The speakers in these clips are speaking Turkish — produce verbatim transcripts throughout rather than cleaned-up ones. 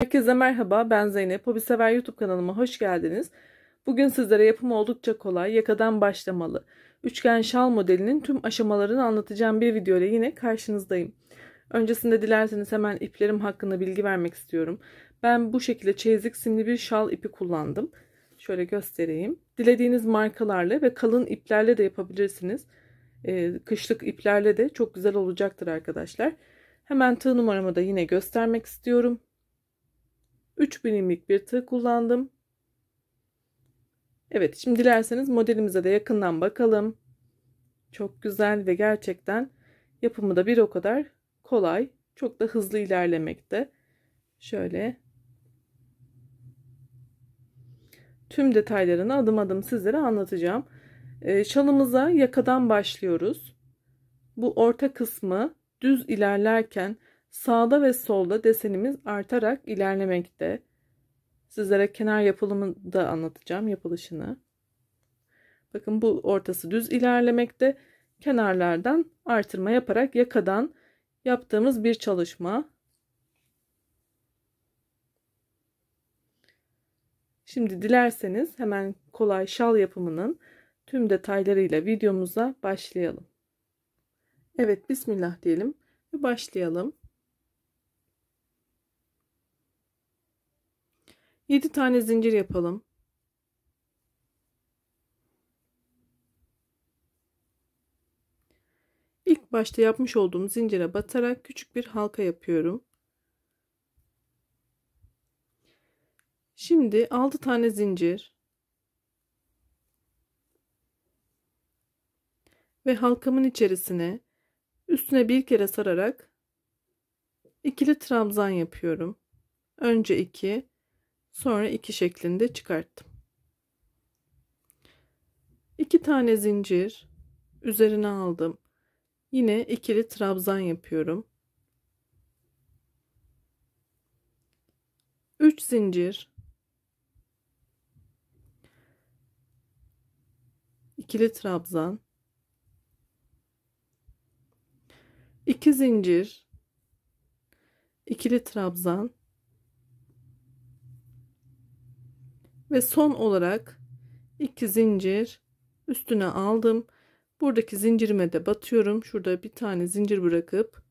Herkese merhaba, ben Zeynep. Hobisever YouTube kanalıma hoş geldiniz. Bugün sizlere yapımı oldukça kolay, yakadan başlamalı üçgen şal modelinin tüm aşamalarını anlatacağım bir video ile yine karşınızdayım. Öncesinde dilerseniz hemen iplerim hakkında bilgi vermek istiyorum. Ben bu şekilde çeyizlik simli bir şal ipi kullandım. Şöyle göstereyim. Dilediğiniz markalarla ve kalın iplerle de yapabilirsiniz. Ee, kışlık iplerle de çok güzel olacaktır arkadaşlar. Hemen tığ numaramı da yine göstermek istiyorum. üç milimlik bir tığ kullandım. Evet, şimdi dilerseniz modelimize de yakından bakalım. Çok güzel ve gerçekten yapımı da bir o kadar kolay. Çok da hızlı ilerlemekte. Şöyle tüm detaylarını adım adım sizlere anlatacağım. Ee, şalımıza yakadan başlıyoruz. Bu orta kısmı düz ilerlerken sağda ve solda desenimiz artarak ilerlemekte. Sizlere kenar yapılımını da anlatacağım, yapılışını. Bakın bu ortası düz ilerlemekte. Kenarlardan artırma yaparak yakadan yaptığımız bir çalışma. Şimdi dilerseniz hemen kolay şal yapımının tüm detaylarıyla videomuza başlayalım. Evet, bismillah diyelim ve başlayalım. yedi tane zincir yapalım. İlk başta yapmış olduğum zincire batarak küçük bir halka yapıyorum. Şimdi altı tane zincir ve halkamın içerisine üstüne bir kere sararak ikili trabzan yapıyorum. Önce iki, sonra iki şeklinde çıkarttım. iki tane zincir üzerine aldım. Yine ikili trabzan yapıyorum. üç zincir, ikili trabzan, iki zincir, ikili trabzan ve son olarak iki zincir üstüne aldım. Buradaki zincirime de batıyorum. Şurada bir tane zincir bırakıp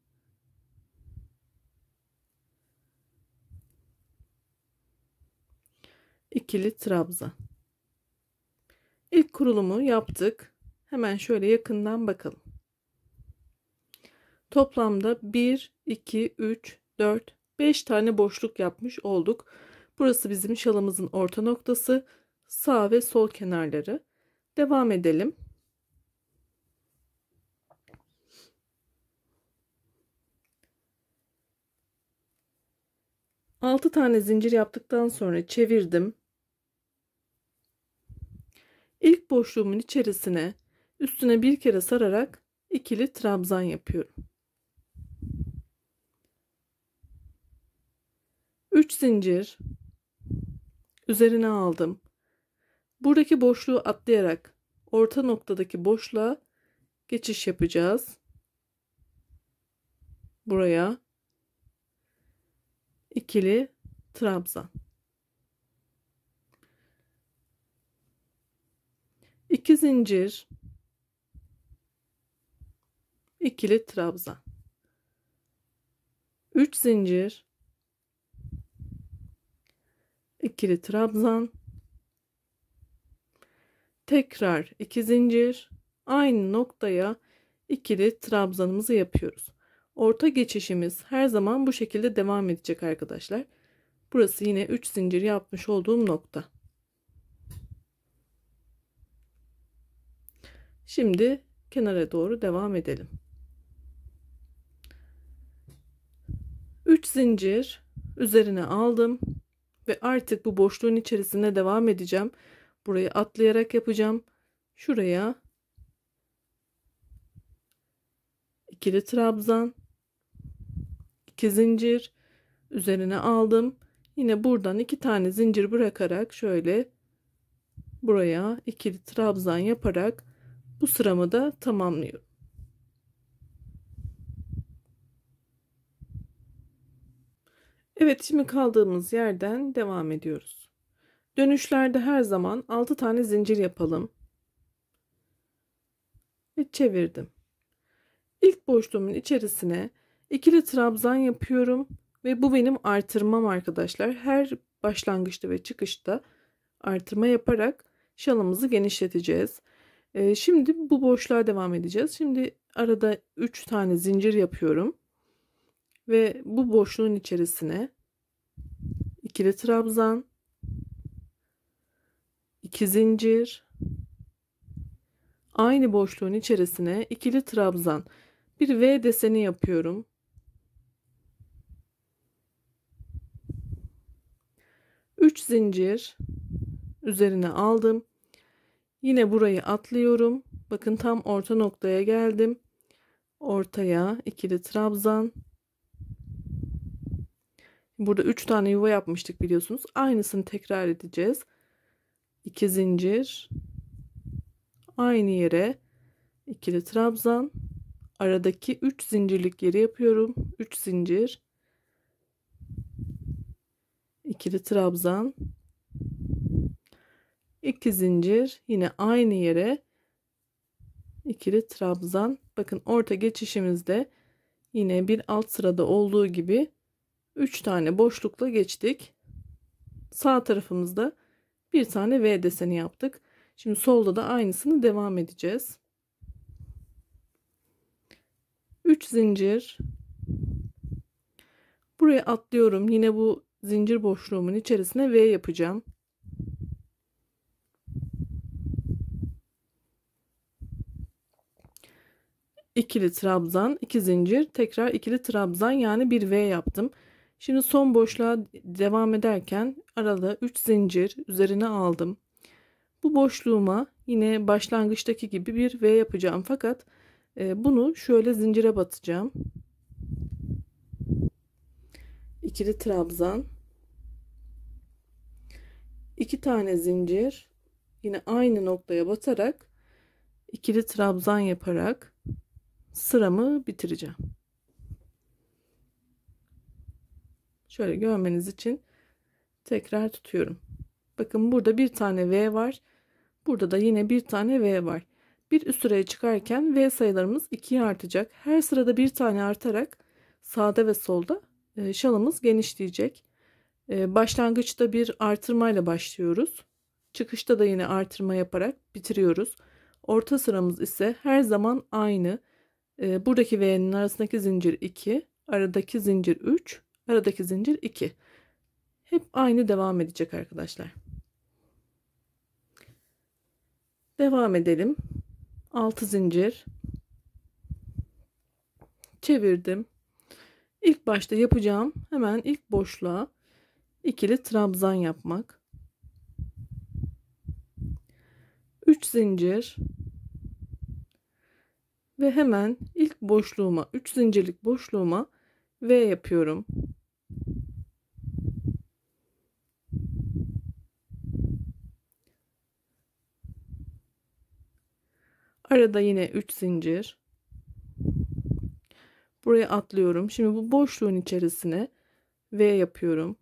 ikili trabzan. İlk kurulumu yaptık. Hemen şöyle yakından bakalım. Toplamda bir, iki, üç, dört, beş tane boşluk yapmış olduk. Burası bizim şalımızın orta noktası, sağ ve sol kenarları. Devam edelim. altı tane zincir yaptıktan sonra çevirdim. İlk boşluğumun içerisine üstüne bir kere sararak ikili trabzan yapıyorum. üç zincir üzerine aldım. Buradaki boşluğu atlayarak orta noktadaki boşluğa geçiş yapacağız. Buraya ikili trabzan. iki zincir, ikili trabzan. üç zincir, ikili trabzan. Tekrar iki zincir, aynı noktaya ikili trabzanımızı yapıyoruz. Orta geçişimiz her zaman bu şekilde devam edecek arkadaşlar. Burası yine üç zincir yapmış olduğum nokta. Şimdi kenara doğru devam edelim. üç zincir üzerine aldım ve artık bu boşluğun içerisine devam edeceğim. Burayı atlayarak yapacağım. Şuraya ikili trabzan, iki zincir üzerine aldım. Yine buradan iki tane zincir bırakarak şöyle buraya ikili trabzan yaparak bu sıramı da tamamlıyorum. Evet, şimdi kaldığımız yerden devam ediyoruz. Dönüşlerde her zaman altı tane zincir yapalım. Ve çevirdim. İlk boşluğumun içerisine ikili trabzan yapıyorum ve bu benim artırmam arkadaşlar. Her başlangıçta ve çıkışta artırma yaparak şalımızı genişleteceğiz. Ee, şimdi bu boşluğa devam edeceğiz. Şimdi arada üç tane zincir yapıyorum ve bu boşluğun içerisine ikili trabzan, iki zincir, aynı boşluğun içerisine ikili trabzan, bir V deseni yapıyorum. üç zincir üzerine aldım. Yine burayı atlıyorum. Bakın tam orta noktaya geldim. Ortaya ikili trabzan. Burada üç tane yuva yapmıştık biliyorsunuz. Aynısını tekrar edeceğiz. iki zincir. Aynı yere ikili trabzan. Aradaki üç zincirlik yeri yapıyorum. üç zincir. İkili trabzan. iki zincir, yine aynı yere ikili trabzan. Bakın orta geçişimizde yine bir alt sırada olduğu gibi üç tane boşlukla geçtik. Sağ tarafımızda bir tane V deseni yaptık. Şimdi solda da aynısını devam edeceğiz. üç zincir, buraya atlıyorum. Yine bu zincir boşluğumun içerisine V yapacağım. İkili trabzan, iki zincir, tekrar ikili trabzan, yani bir V yaptım. Şimdi son boşluğa devam ederken arada üç zincir üzerine aldım. Bu boşluğuma yine başlangıçtaki gibi bir V yapacağım, fakat bunu şöyle zincire batacağım. İkili trabzan, iki tane zincir, yine aynı noktaya batarak ikili trabzan yaparak sıramı bitireceğim. Şöyle görmeniz için tekrar tutuyorum. Bakın burada bir tane V var. Burada da yine bir tane V var. Bir üst sıraya çıkarken V sayılarımız ikiye artacak. Her sırada bir tane artarak sağda ve solda şalımız genişleyecek. Başlangıçta bir artırmayla başlıyoruz. Çıkışta da yine artırma yaparak bitiriyoruz. Orta sıramız ise her zaman aynı. Buradaki V'nin arasındaki zincir iki, aradaki zincir üç, aradaki zincir iki. Hep aynı devam edecek arkadaşlar. Devam edelim. altı zincir. Çevirdim. İlk başta yapacağım hemen ilk boşluğa ikili trabzan yapmak. üç zincir. Ve hemen ilk boşluğuma, üç zincirlik boşluğuma V yapıyorum. Arada yine üç zincir. Buraya atlıyorum. Şimdi bu boşluğun içerisine V yapıyorum.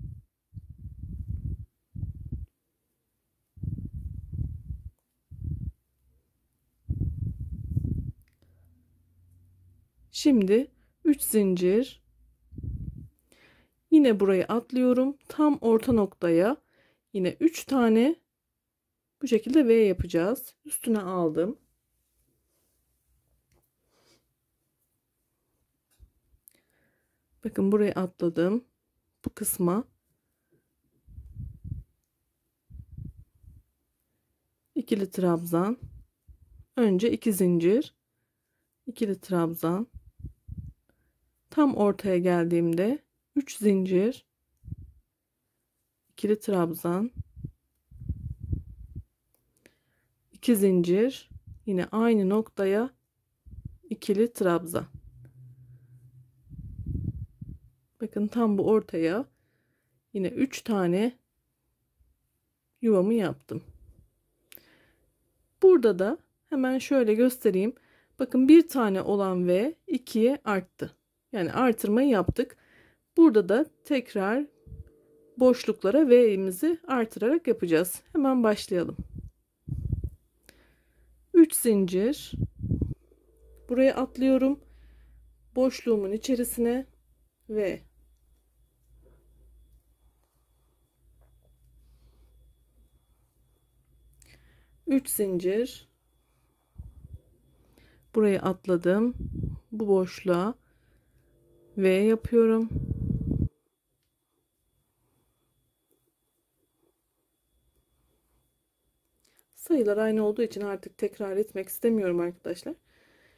Şimdi üç zincir, yine buraya atlıyorum, tam orta noktaya yine üç tane bu şekilde V yapacağız. Üstüne aldım. Bakın buraya atladım, bu kısma ikili trabzan, önce iki zincir, ikili trabzan. Tam ortaya geldiğimde üç zincir, ikili trabzan, iki zincir, yine aynı noktaya ikili trabzan. Bakın tam bu ortaya yine üç tane yuvamı yaptım. Burada da hemen şöyle göstereyim. Bakın bir tane olan V ikiye arttı. Yani artırmayı yaptık. Burada da tekrar boşluklara V'imizi artırarak yapacağız. Hemen başlayalım. üç zincir. Buraya atlıyorum. Boşluğumun içerisine V. üç zincir. Buraya atladım. Bu boşluğa V yapıyorum. Sayılar aynı olduğu için artık tekrar etmek istemiyorum arkadaşlar.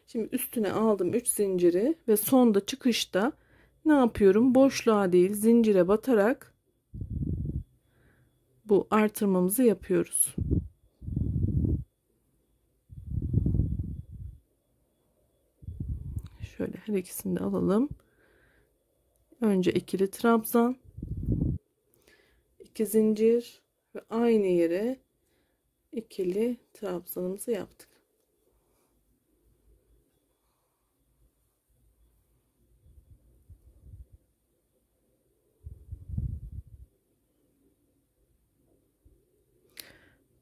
Şimdi üstüne aldım üç zinciri ve sonda çıkışta ne yapıyorum? Boşluğa değil, zincire batarak bu artırmamızı yapıyoruz. Şöyle her ikisini de alalım. Önce ikili trabzan, iki zincir ve aynı yere ikili trabzanımızı yaptık.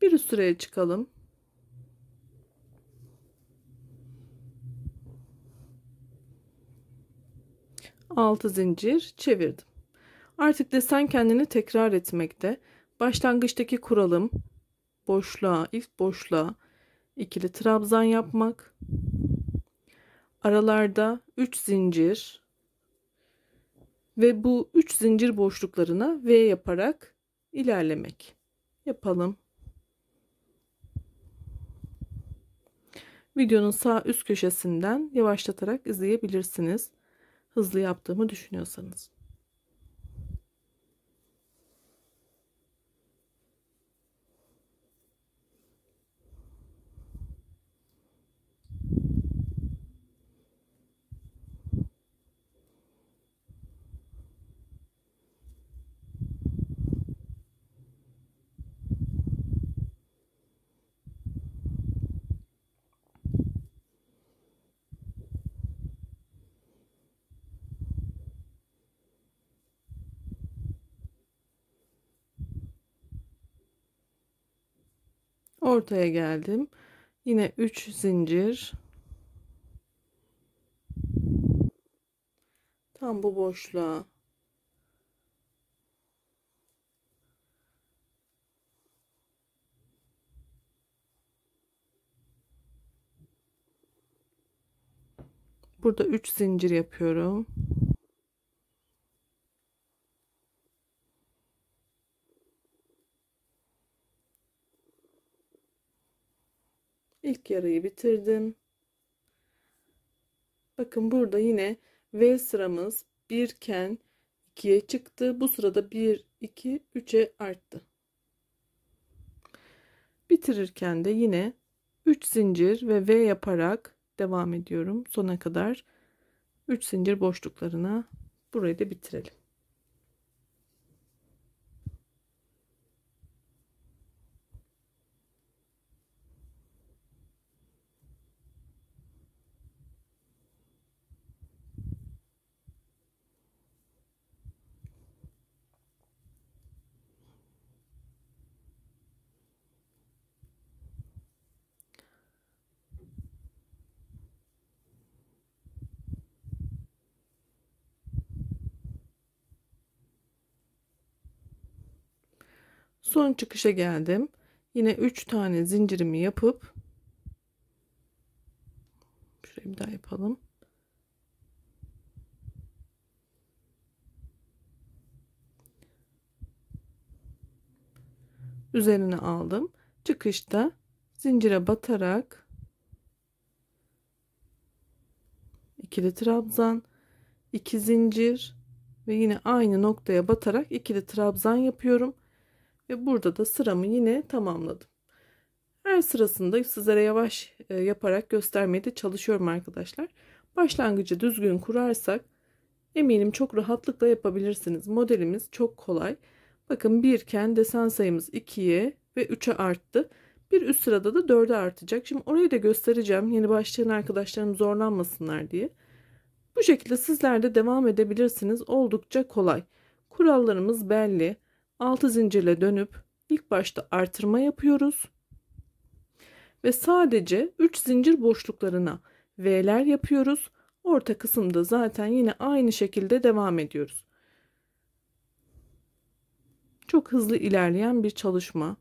Bir üst sıraya çıkalım. altı zincir çevirdim. Artık desen kendini tekrar etmekte. Başlangıçtaki kuralım boşluğa, ilk boşluğa ikili trabzan yapmak. Aralarda üç zincir ve bu üç zincir boşluklarına V yaparak ilerlemek. Yapalım. Videonun sağ üst köşesinden yavaşlatarak izleyebilirsiniz. Hızlı yaptığımı düşünüyorsanız. Ortaya geldim. Yine üç zincir. Tam bu boşluğa burada üç zincir yapıyorum. İlk yarıyı bitirdim. Bakın burada yine V sıramız bir iken ikiye çıktı. Bu sırada bir, iki, üçe arttı. Bitirirken de yine üç zincir ve V yaparak devam ediyorum. Sona kadar üç zincir boşluklarına, burayı da bitirelim. Son çıkışa geldim. Yine üç tane zincirimi yapıp şurayı bir daha yapalım. Üzerine aldım. Çıkışta zincire batarak ikili trabzan, iki zincir ve yine aynı noktaya batarak ikili trabzan yapıyorum. Ve burada da sıramı yine tamamladım. Her sırasında sizlere yavaş yaparak göstermeye de çalışıyorum arkadaşlar. Başlangıcı düzgün kurarsak eminim çok rahatlıkla yapabilirsiniz. Modelimiz çok kolay. Bakın bir iken desen sayımız ikiye ve üçe arttı. Bir üst sırada da dörde artacak. Şimdi orayı da göstereceğim. Yeni başlayan arkadaşlarım zorlanmasınlar diye. Bu şekilde sizler de devam edebilirsiniz. Oldukça kolay. Kurallarımız belli. Altı zincirle dönüp ilk başta artırma yapıyoruz. Ve sadece üç zincir boşluklarına V'ler yapıyoruz. Orta kısımda zaten yine aynı şekilde devam ediyoruz. Çok hızlı ilerleyen bir çalışma.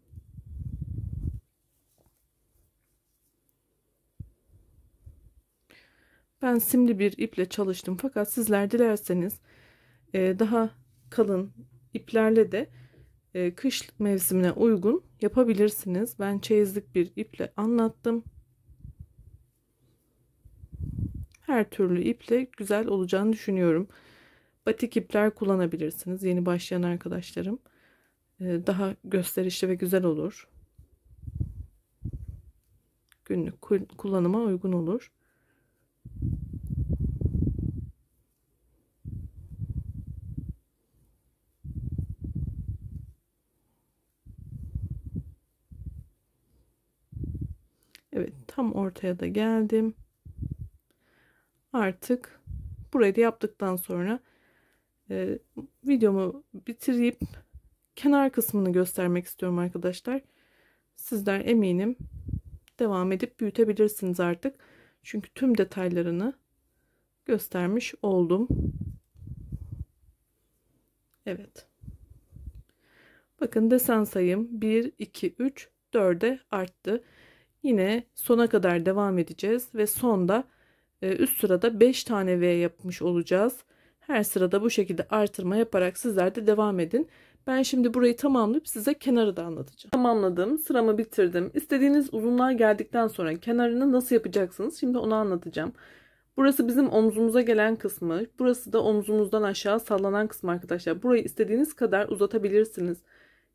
Ben simli bir iple çalıştım, fakat sizler dilerseniz daha kalın iplerle de kış mevsimine uygun yapabilirsiniz. Ben çeyizlik bir iple anlattım. Her türlü iple güzel olacağını düşünüyorum. Batik ipler kullanabilirsiniz yeni başlayan arkadaşlarım. Daha gösterişli ve güzel olur. Günlük kullanıma uygun olur. Evet, tam ortaya da geldim. Artık burayı da yaptıktan sonra e, videomu bitirip kenar kısmını göstermek istiyorum arkadaşlar. Sizler eminim devam edip büyütebilirsiniz artık. Çünkü tüm detaylarını göstermiş oldum. Evet. Bakın desen sayım bir, iki, üç, dörde arttı. Yine sona kadar devam edeceğiz ve sonda üst sırada beş tane V yapmış olacağız. Her sırada bu şekilde artırma yaparak sizler de devam edin. Ben şimdi burayı tamamlayıp size kenarı da anlatacağım. Tamamladım, sıramı bitirdim. İstediğiniz uzunluğa geldikten sonra kenarını nasıl yapacaksınız? Şimdi onu anlatacağım. Burası bizim omzumuza gelen kısmı. Burası da omzumuzdan aşağı sallanan kısmı arkadaşlar. Burayı istediğiniz kadar uzatabilirsiniz.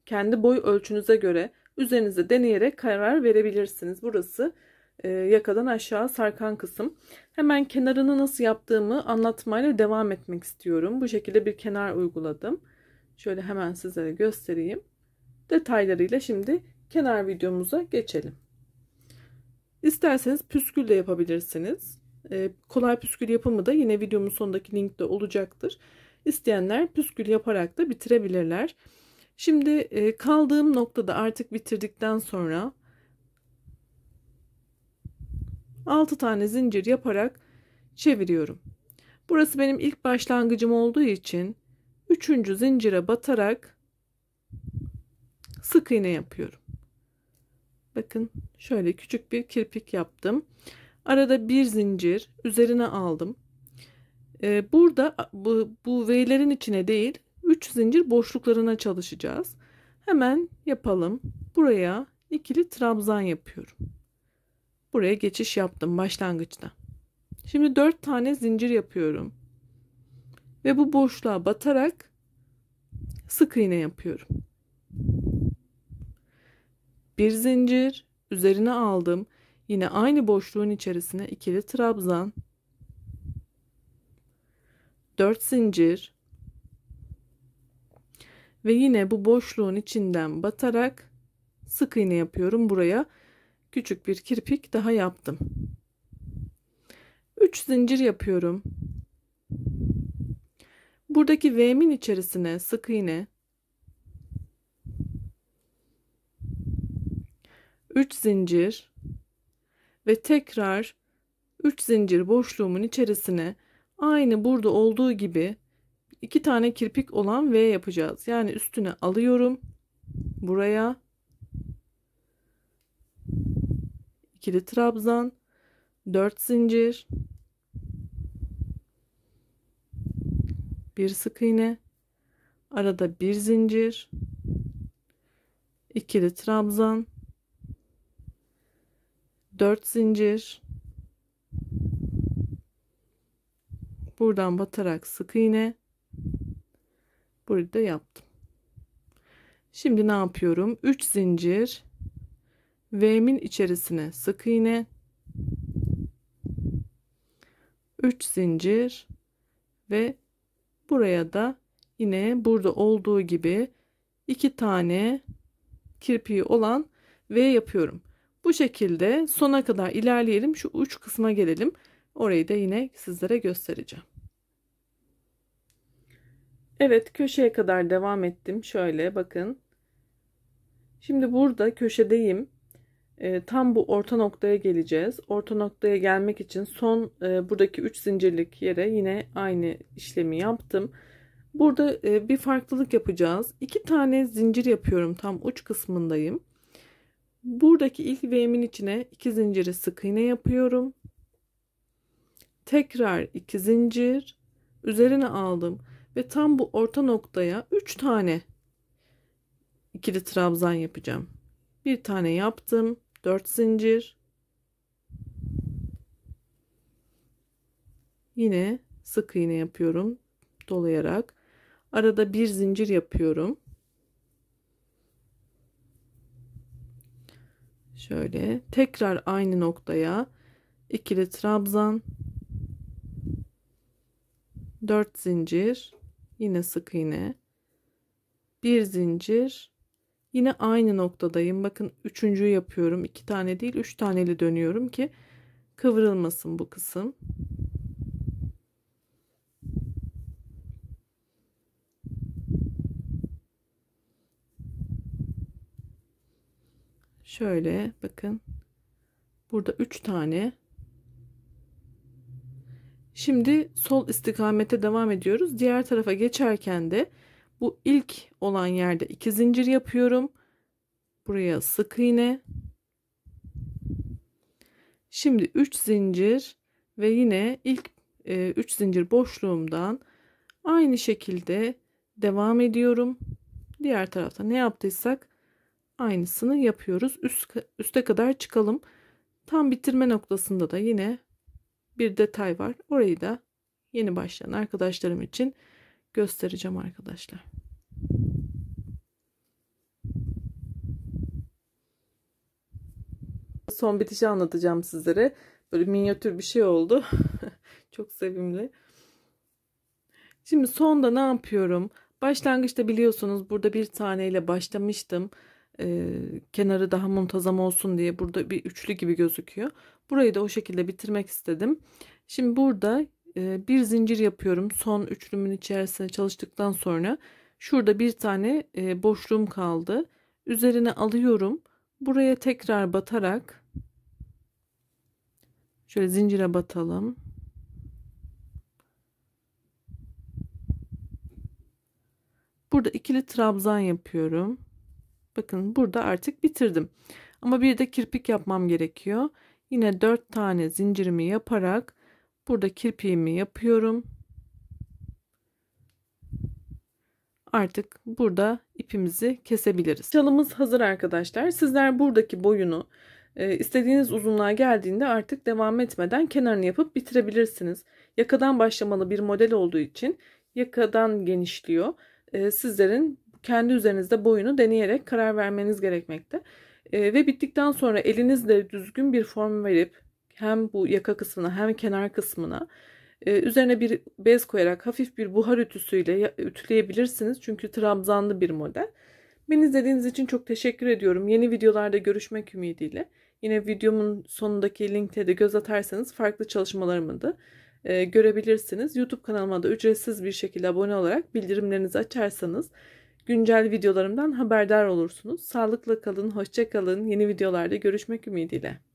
Kendi boy ölçünüze göre üzerinize deneyerek karar verebilirsiniz. Burası e, yakadan aşağı sarkan kısım. Hemen kenarını nasıl yaptığımı anlatmayla devam etmek istiyorum. Bu şekilde bir kenar uyguladım. Şöyle hemen sizlere göstereyim. Detaylarıyla şimdi kenar videomuza geçelim. İsterseniz püskül de yapabilirsiniz. Ee, kolay püskül yapımı da yine videomun sonundaki linkte olacaktır. İsteyenler püskül yaparak da bitirebilirler. Şimdi e, kaldığım noktada artık bitirdikten sonra altı tane zincir yaparak çeviriyorum. Burası benim ilk başlangıcım olduğu için üçüncü zincire batarak sık iğne yapıyorum. Bakın şöyle küçük bir kirpik yaptım. Arada bir zincir üzerine aldım. Ee, burada bu, bu V'lerin içine değil üç zincir boşluklarına çalışacağız. Hemen yapalım. Buraya ikili trabzan yapıyorum. Buraya geçiş yaptım başlangıçta. Şimdi dört tane zincir yapıyorum. Ve bu boşluğa batarak sık iğne yapıyorum. Bir zincir üzerine aldım. Yine aynı boşluğun içerisine ikili trabzan. dört zincir. Ve yine bu boşluğun içinden batarak sık iğne yapıyorum. Buraya küçük bir kirpik daha yaptım. üç zincir yapıyorum. Buradaki V'min içerisine sık iğne, üç zincir ve tekrar üç zincir boşluğumun içerisine aynı burada olduğu gibi iki tane kirpik olan V yapacağız. Yani üstüne alıyorum, buraya ikili trabzan, dört zincir, bir sık iğne, arada bir zincir, ikili trabzan, dört zincir, buradan batarak sık iğne, burada yaptım. Şimdi ne yapıyorum? üç zincir, V'min içerisine sık iğne, üç zincir ve buraya da yine burada olduğu gibi iki tane kirpiği olan V yapıyorum. Bu şekilde sona kadar ilerleyelim. Şu uç kısma gelelim. Orayı da yine sizlere göstereceğim. Evet, köşeye kadar devam ettim. Şöyle bakın. Şimdi burada köşedeyim. E, tam bu orta noktaya geleceğiz. Orta noktaya gelmek için son e, buradaki üç zincirlik yere yine aynı işlemi yaptım. Burada e, bir farklılık yapacağız. iki tane zincir yapıyorum. Tam uç kısmındayım. Buradaki ilk V'min içine iki zinciri sık iğne yapıyorum. Tekrar iki zincir üzerine aldım ve tam bu orta noktaya üç tane ikili trabzan yapacağım. Bir tane yaptım, dört zincir, yine sık iğne yapıyorum dolayarak, arada bir zincir yapıyorum. Şöyle tekrar aynı noktaya ikili trabzan, dört zincir, yine sık iğne, bir zincir. Yine aynı noktadayım. Bakın üçüncüyü yapıyorum. iki tane değil, üç taneli dönüyorum ki kıvrılmasın bu kısım. Şöyle bakın. Burada üç tane. Şimdi sol istikamete devam ediyoruz. Diğer tarafa geçerken de bu ilk olan yerde iki zincir yapıyorum. Buraya sık iğne. Şimdi üç zincir ve yine ilk üç zincir boşluğumdan aynı şekilde devam ediyorum. Diğer tarafta ne yaptıysak aynısını yapıyoruz. Üst, üste kadar çıkalım. Tam bitirme noktasında da yine bir detay var. Orayı da yeni başlayan arkadaşlarım için göstereceğim arkadaşlar. Son bitişi anlatacağım sizlere. Böyle minyatür bir şey oldu. Çok sevimli. Şimdi sonda ne yapıyorum? Başlangıçta biliyorsunuz burada bir taneyle başlamıştım. Ee, kenarı daha muntazam olsun diye burada bir üçlü gibi gözüküyor. Burayı da o şekilde bitirmek istedim. Şimdi burada bir zincir yapıyorum. Son üçlümün içerisine çalıştıktan sonra şurada bir tane boşluğum kaldı. Üzerine alıyorum. Buraya tekrar batarak şöyle zincire batalım. Burada ikili trabzan yapıyorum. Bakın burada artık bitirdim. Ama bir de kirpik yapmam gerekiyor. Yine dört tane zincirimi yaparak burada kirpiğimi yapıyorum. Artık burada ipimizi kesebiliriz. Çalımız hazır arkadaşlar. Sizler buradaki boyunu e, istediğiniz uzunluğa geldiğinde artık devam etmeden kenarını yapıp bitirebilirsiniz. Yakadan başlamalı bir model olduğu için yakadan genişliyor. E, sizlerin kendi üzerinizde boyunu deneyerek karar vermeniz gerekmekte. E, ve bittikten sonra elinizle düzgün bir form verip hem bu yaka kısmına hem kenar kısmına e, üzerine bir bez koyarak hafif bir buhar ütüsüyle ütüleyebilirsiniz. Çünkü trabzanlı bir model. Beni izlediğiniz için çok teşekkür ediyorum. Yeni videolarda görüşmek ümidiyle. Yine videomun sonundaki linkte de göz atarsanız farklı çalışmalarımı da e, görebilirsiniz. YouTube kanalıma da ücretsiz bir şekilde abone olarak bildirimlerinizi açarsanız güncel videolarımdan haberdar olursunuz. Sağlıkla kalın, hoşça kalın. Yeni videolarda görüşmek ümidiyle.